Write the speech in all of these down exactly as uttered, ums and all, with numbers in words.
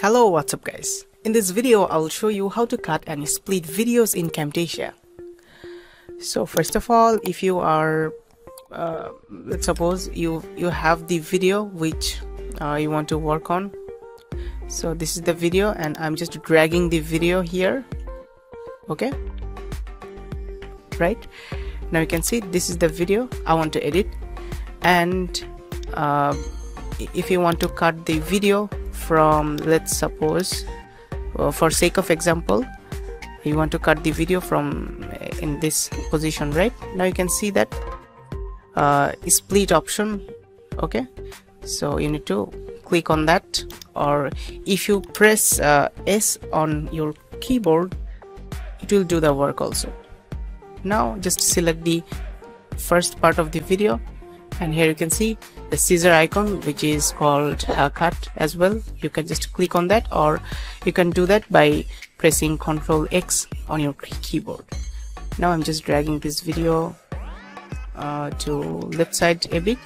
Hello, what's up guys? In this video I'll show you how to cut and split videos in Camtasia. So first of all, if you are uh, let's suppose you you have the video which uh, you want to work on. So this is the video and I'm just dragging the video here. Okay, right now you can see this is the video I want to edit, and uh, if you want to cut the video from, let's suppose uh, for sake of example, you want to cut the video from in this position. Right now you can see that uh, split option. Okay, so you need to click on that, or if you press uh, S on your keyboard, it will do the work also. Now just select the first part of the video, and here you can see the scissor icon which is called uh, cut as well. You can just click on that, or you can do that by pressing control X on your keyboard. Now I'm just dragging this video uh, to left side a bit,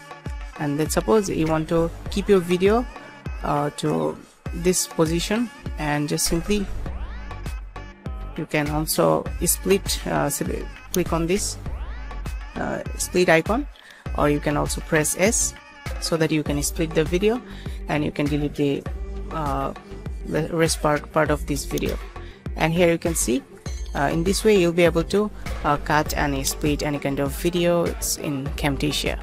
and let's suppose you want to keep your video uh, to this position, and just simply you can also split, uh, click on this uh, split icon, or you can also press S so that you can split the video, and you can delete the uh, rest part, part of this video. And here you can see uh, in this way you'll be able to uh, cut and split any kind of videos in Camtasia.